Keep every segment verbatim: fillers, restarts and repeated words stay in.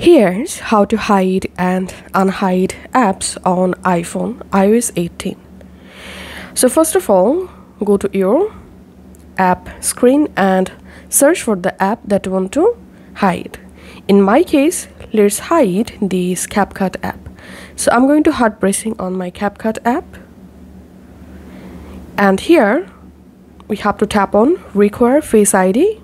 Here's how to hide and unhide apps on iPhone i O S eighteen. So first of all, go to your app screen and search for the app that you want to hide. In my case, let's hide this CapCut app. So I'm going to hard pressing on my CapCut app. And here, we have to tap on Require Face I D.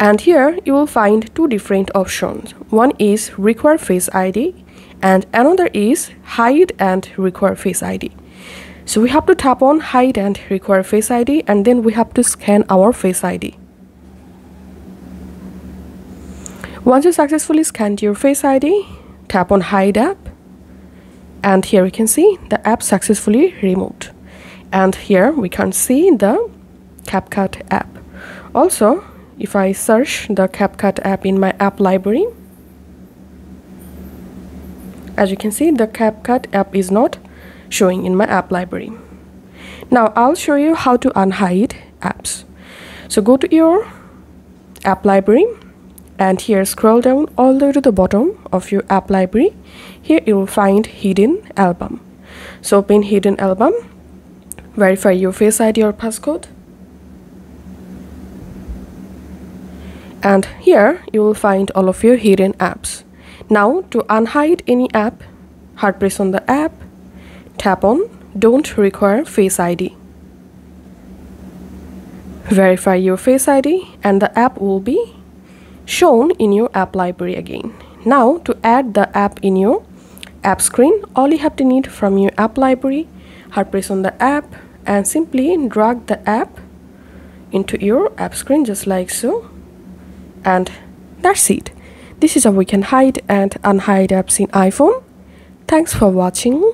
And here you will find two different options. One is Require Face I D and another is Hide and Require Face I D. So we have to tap on Hide and Require Face I D and then we have to scan our Face I D. Once you successfully scanned your Face I D, tap on Hide App. And here you can see the app successfully removed. And here we can see the CapCut app. Also, if I search the CapCut app in my app library, as you can see, the CapCut app is not showing in my app library. Now, I'll show you how to unhide apps. So go to your app library and here scroll down all the way to the bottom of your app library. Here you will find Hidden Album. So open Hidden Album. Verify your Face I D or passcode. And here you will find all of your hidden apps. Now to unhide any app, hard press on the app, tap on Don't Require Face I D. Verify your Face I D and the app will be shown in your app library again. Now to add the app in your app screen, all you have to need from your app library, hard press on the app and simply drag the app into your app screen just like so. And that's it. This is how we can hide and unhide apps in iPhone. Thanks for watching.